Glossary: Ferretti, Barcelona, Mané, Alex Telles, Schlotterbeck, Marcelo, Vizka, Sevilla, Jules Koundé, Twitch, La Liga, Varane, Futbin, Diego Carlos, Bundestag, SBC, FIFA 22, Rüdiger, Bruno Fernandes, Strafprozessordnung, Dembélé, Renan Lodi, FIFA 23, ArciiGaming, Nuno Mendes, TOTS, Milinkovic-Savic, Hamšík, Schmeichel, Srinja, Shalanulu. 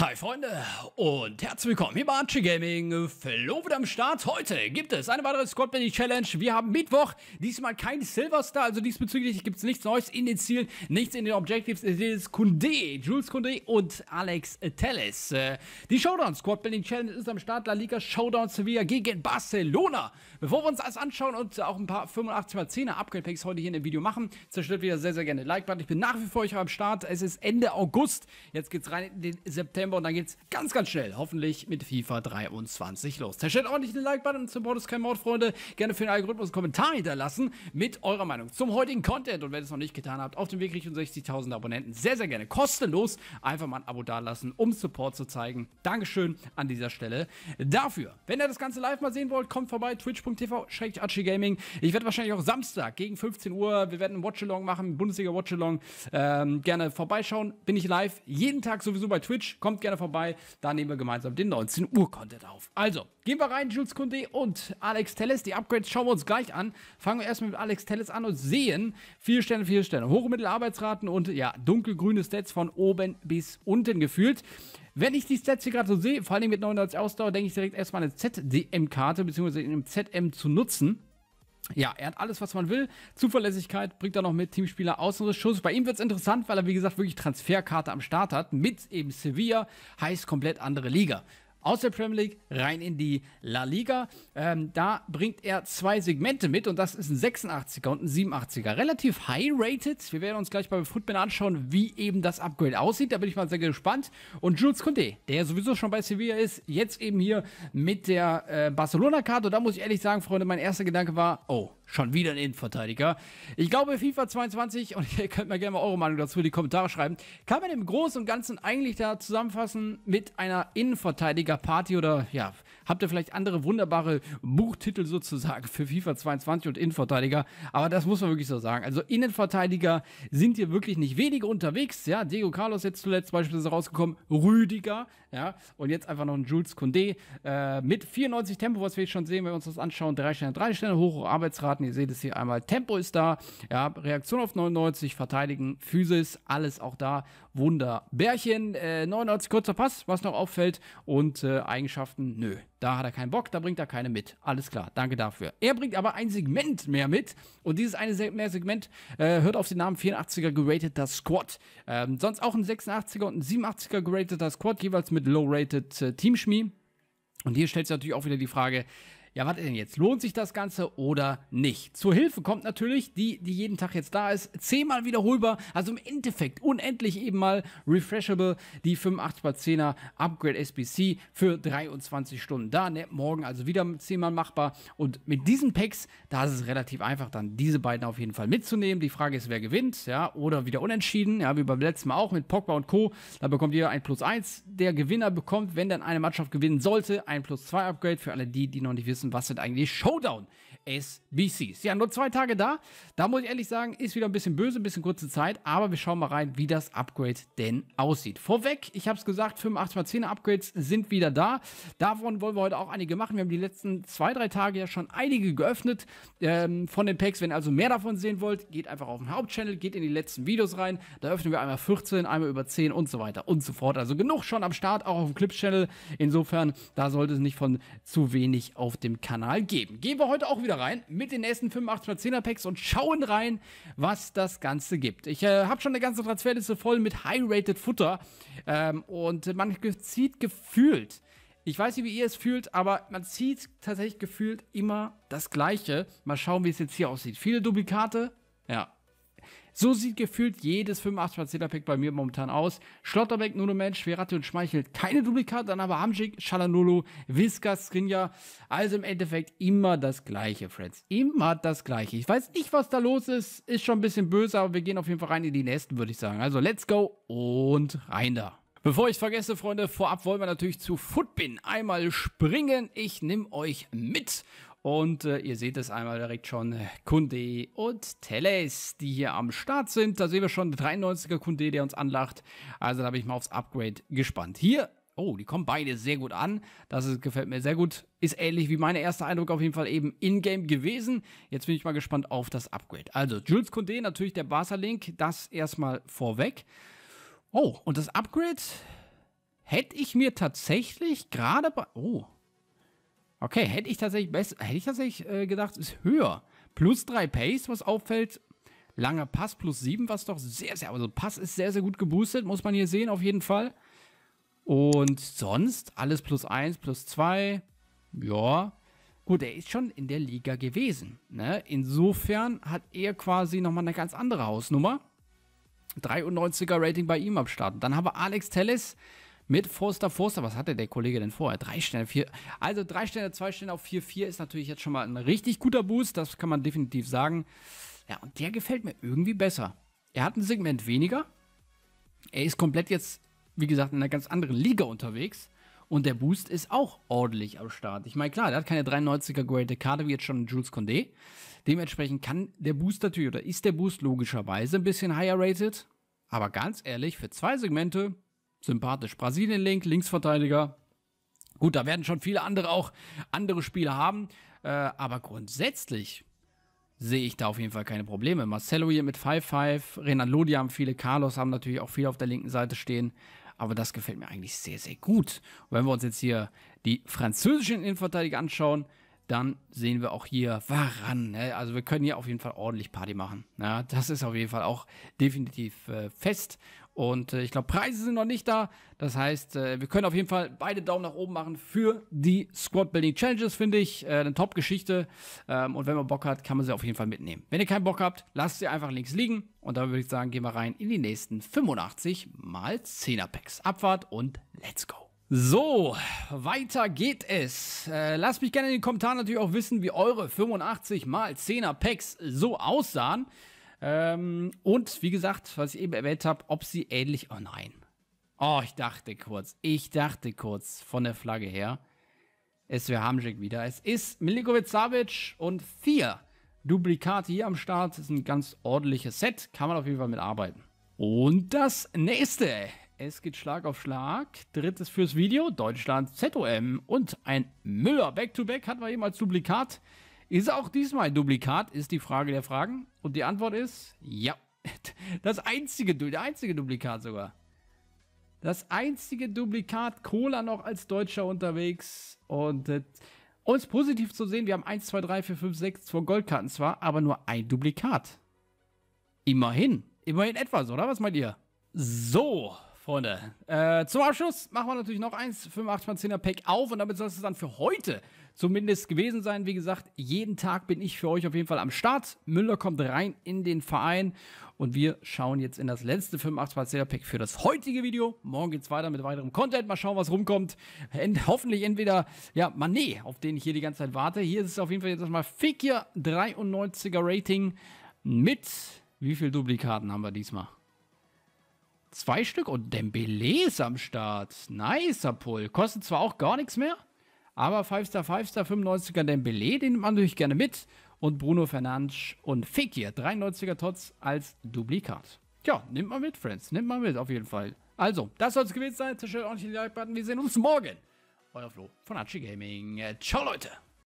Hi Freunde und herzlich willkommen hier bei ArciiGaming. Flo wieder am Start. Heute gibt es eine weitere Squad-Building-Challenge. Wir haben Mittwoch, diesmal kein Silverstar, also diesbezüglich gibt es nichts Neues in den Zielen, nichts in den Objectives. Es ist Koundé, Jules Koundé und Alex Telles. Die Showdown-Squad-Building-Challenge ist am Start. La Liga Showdown Sevilla gegen Barcelona. Bevor wir uns das anschauen und auch ein paar 85x10er Upgrade-Packs heute hier in dem Video machen, zerstört wieder sehr, sehr gerne den Like-Button. Ich bin nach wie vor euch am Start. Es ist Ende August. Jetzt geht's rein in den September. Und dann geht's ganz schnell, hoffentlich mit FIFA 23 los. Zerstört ordentlich den Like-Button und Support ist kein Mord, Freunde. Gerne für den Algorithmus einen Kommentar hinterlassen mit eurer Meinung zum heutigen Content. Und wenn ihr es noch nicht getan habt, auf dem Weg Richtung 60.000 Abonnenten sehr, sehr gerne kostenlos einfach mal ein Abo dalassen, um Support zu zeigen. Dankeschön an dieser Stelle dafür. Wenn ihr das Ganze live mal sehen wollt, kommt vorbei, twitch.tv/ArciiGaming. Ich werde wahrscheinlich auch Samstag gegen 15 Uhr, wir werden einen Watchalong machen, Bundesliga-Watchalong. Gerne vorbeischauen, bin ich live jeden Tag sowieso bei Twitch. Kommt gerne vorbei, da nehmen wir gemeinsam den 19 Uhr Content auf. Also, gehen wir rein, Jules Koundé und Alex Telles. Die Upgrades schauen wir uns gleich an. Fangen wir erstmal mit Alex Telles an und sehen 4 Sterne, 4 Sterne. Hohe Mittelarbeitsraten und ja, dunkelgrüne Stats von oben bis unten gefühlt. Wenn ich die Stats hier gerade so sehe, vor allem mit 99 Ausdauer, denke ich direkt erstmal eine ZDM-Karte bzw. in einem ZM zu nutzen. Ja, er hat alles, was man will. Zuverlässigkeit bringt er noch mit, Teamspieler, Außenrissschuss. Bei ihm wird es interessant, weil er, wie gesagt, wirklich Transferkarte am Start hat. Mit eben Sevilla, heißt komplett andere Liga. Aus der Premier League rein in die La Liga. Da bringt er zwei Segmente mit und das ist ein 86er und ein 87er. Relativ high-rated. Wir werden uns gleich bei Futbin anschauen, wie eben das Upgrade aussieht. Da bin ich mal sehr gespannt. Und Jules Koundé, der sowieso schon bei Sevilla ist, jetzt eben hier mit der Barcelona-Karte. Und da muss ich ehrlich sagen, Freunde, mein erster Gedanke war, oh, schon wieder ein Innenverteidiger. Ich glaube, FIFA 22, und ihr könnt mir gerne mal eure Meinung dazu in die Kommentare schreiben, kann man im Großen und Ganzen eigentlich da zusammenfassen mit einer Innenverteidiger-Party oder, ja, habt ihr vielleicht andere wunderbare Buchtitel sozusagen für FIFA 22 und Innenverteidiger, aber das muss man wirklich so sagen. Also Innenverteidiger sind hier wirklich nicht wenige unterwegs, ja, Diego Carlos jetzt zuletzt beispielsweise rausgekommen, Rüdiger, ja, und jetzt einfach noch ein Jules Koundé mit 94 Tempo, was wir jetzt schon sehen, wenn wir uns das anschauen, 3 Sterne, 3 Sterne, hohe Arbeitsrate. Ihr seht es hier einmal, Tempo ist da, ja, Reaktion auf 99, Verteidigen, Physis, alles auch da, Wunderbärchen, 99 kurzer Pass, was noch auffällt und Eigenschaften, nö, da hat er keinen Bock, da bringt er keine mit, alles klar, danke dafür. Er bringt aber ein Segment mehr mit und dieses eine Segment hört auf den Namen 84er gerateter Squad, sonst auch ein 86er und ein 87er gerateter Squad, jeweils mit Low-Rated Teamschmie und hier stellt sich natürlich auch wieder die Frage, ja, was denn jetzt? Lohnt sich das Ganze oder nicht? Zur Hilfe kommt natürlich die jeden Tag jetzt da ist, 10-mal wiederholbar, also im Endeffekt unendlich eben mal refreshable, die 85x10er Upgrade SBC für 23 Stunden da, ne, morgen also wieder 10-mal machbar und mit diesen Packs, da ist es relativ einfach dann diese beiden auf jeden Fall mitzunehmen. Die Frage ist, wer gewinnt, ja, oder wieder unentschieden, ja, wie beim letzten Mal auch mit Pogba und Co. Da bekommt jeder 1+1, der Gewinner bekommt, wenn dann eine Mannschaft gewinnen sollte, 1+2 Upgrade für alle die, die noch nicht wissen, was sind eigentlich Showdown SBCs. Ja, nur 2 Tage da. Da muss ich ehrlich sagen, ist wieder ein bisschen böse, ein bisschen kurze Zeit, aber wir schauen mal rein, wie das Upgrade denn aussieht. Vorweg, ich habe es gesagt, 85x10er Upgrades sind wieder da. Davon wollen wir heute auch einige machen. Wir haben die letzten 2, 3 Tage ja schon einige geöffnet von den Packs. Wenn ihr also mehr davon sehen wollt, geht einfach auf den Hauptchannel, geht in die letzten Videos rein. Da öffnen wir einmal 14, einmal über 10 und so weiter und so fort. Also genug schon am Start, auch auf dem Clips-Channel. Insofern, da sollte es nicht von zu wenig auf dem Kanal geben. Gehen wir heute auch wieder rein mit den nächsten 85x10er Packs und schauen rein, was das Ganze gibt. Ich habe schon eine ganze Transferliste voll mit High-Rated Futter und man zieht gefühlt, ich weiß nicht, wie ihr es fühlt, aber man zieht tatsächlich gefühlt immer das Gleiche. Mal schauen, wie es jetzt hier aussieht. Viele Duplikate, ja. So sieht gefühlt jedes 85x10er Pack bei mir momentan aus. Schlotterbeck, Nuno Mendes, Ferretti und Schmeichel, keine Duplikate, dann aber Hamšík, Shalanulu, Vizka, Srinja. Also im Endeffekt immer das Gleiche, Friends. Immer das Gleiche. Ich weiß nicht, was da los ist. Ist schon ein bisschen böse, aber wir gehen auf jeden Fall rein in die nächsten, würde ich sagen. Also let's go und rein da. Bevor ich vergesse, Freunde, vorab wollen wir natürlich zu Futbin einmal springen. Ich nehme euch mit. Und ihr seht es einmal direkt schon, Koundé und Telles, die hier am Start sind. Da sehen wir schon 93er Koundé, der uns anlacht. Also da bin ich mal aufs Upgrade gespannt. Hier Oh, die kommen beide sehr gut an. Das gefällt mir sehr gut. Ist ähnlich wie mein erster Eindruck auf jeden Fall eben in-game gewesen. Jetzt bin ich mal gespannt auf das Upgrade. Also Jules Koundé, natürlich der Barca-Link. Das erstmal vorweg. Oh, und das Upgrade hätte ich mir tatsächlich gerade bei... Oh. Okay, hätte ich tatsächlich, gedacht, ist höher. Plus 3 Pace, was auffällt. Langer Pass plus 7, was doch sehr, sehr... Also Pass ist sehr, sehr gut geboostet. Muss man hier sehen auf jeden Fall. Und sonst alles plus 1, plus 2. Ja, gut, er ist schon in der Liga gewesen. Ne? Insofern hat er quasi nochmal eine ganz andere Hausnummer. 93er Rating bei ihm am Start. Dann haben wir Alex Telles mit Forster. Was hatte der Kollege denn vorher? 3 Sterne, 4. Also 3 Sterne, 2 Sterne auf 4,4 ist natürlich jetzt schon mal ein richtig guter Boost. Das kann man definitiv sagen. Ja, und der gefällt mir irgendwie besser. Er hat ein Segment weniger. Er ist komplett jetzt... wie gesagt, in einer ganz anderen Liga unterwegs. Und der Boost ist auch ordentlich am Start. Ich meine, klar, der hat keine 93er graded Karte, wie jetzt schon Jules Koundé. Dementsprechend kann der Boost natürlich, oder ist der Boost logischerweise ein bisschen higher rated. Aber ganz ehrlich, für 2 Segmente, sympathisch. Brasilien-Link, Linksverteidiger. Gut, da werden schon viele andere auch andere Spiele haben. Aber grundsätzlich sehe ich da auf jeden Fall keine Probleme. Marcelo hier mit 5-5. Renan Lodi haben viele. Carlos haben natürlich auch viele auf der linken Seite stehen. Aber das gefällt mir eigentlich sehr, sehr gut. Und wenn wir uns jetzt hier die französischen Innenverteidiger anschauen, dann sehen wir auch hier Varane. Ne? Also wir können hier auf jeden Fall ordentlich Party machen. Ja, das ist auf jeden Fall auch definitiv fest. Und ich glaube, Preise sind noch nicht da. Das heißt, wir können auf jeden Fall beide Daumen nach oben machen für die Squad-Building-Challenges, finde ich. Eine Top-Geschichte. Und wenn man Bock hat, kann man sie auf jeden Fall mitnehmen. Wenn ihr keinen Bock habt, lasst sie einfach links liegen. Und dann würde ich sagen, gehen wir rein in die nächsten 85 mal 10er Packs. Abfahrt und let's go. So, weiter geht es. Lasst mich gerne in den Kommentaren natürlich auch wissen, wie eure 85 mal 10er Packs so aussahen. Und wie gesagt, was ich eben erwähnt habe, ob sie ähnlich... Oh nein. Oh, ich dachte kurz von der Flagge her. Es wäre Hamšík wieder. Es ist Milinkovic-Savic und 4 Duplikate hier am Start. Das ist ein ganz ordentliches Set. Kann man auf jeden Fall mitarbeiten. Und das nächste... Es geht Schlag auf Schlag. Drittes fürs Video. Deutschland ZOM. Und ein Müller. Back-to-Back hatten wir eben als Duplikat. Ist auch diesmal ein Duplikat, ist die Frage der Fragen. Und die Antwort ist, ja. Der einzige Duplikat sogar. Das einzige Duplikat. Cola noch als Deutscher unterwegs. Und uns positiv zu sehen, wir haben 1, 2, 3, 4, 5, 6, 2 Goldkarten zwar, aber nur ein Duplikat. Immerhin. Immerhin etwas, oder? Was meint ihr? So. Freunde, zum Abschluss machen wir natürlich noch eins 85x10er Pack auf und damit soll es dann für heute zumindest gewesen sein. Wie gesagt, jeden Tag bin ich für euch auf jeden Fall am Start. Müller kommt rein in den Verein und wir schauen jetzt in das letzte 85x10er Pack für das heutige Video. Morgen geht es weiter mit weiterem Content. Mal schauen, was rumkommt. Hoffentlich entweder ja, Mané, auf den ich hier die ganze Zeit warte. Hier ist es auf jeden Fall jetzt erstmal Fekir 93er Rating mit wie viel Duplikaten haben wir diesmal? 2 Stück und Dembélé ist am Start. Nicer Pull. Kostet zwar auch gar nichts mehr, aber 5-Star, 95er Dembélé, den nimmt man natürlich gerne mit. Und Bruno Fernandes und Fekir, 93er Tots als Duplikat. Tja, nimmt mal mit, Friends. Nimmt mal mit, auf jeden Fall. Also, das soll es gewesen sein. Zerstört ordentlich den Like-Button. Wir sehen uns morgen. Euer Flo von ArciiGaming. Ciao, Leute.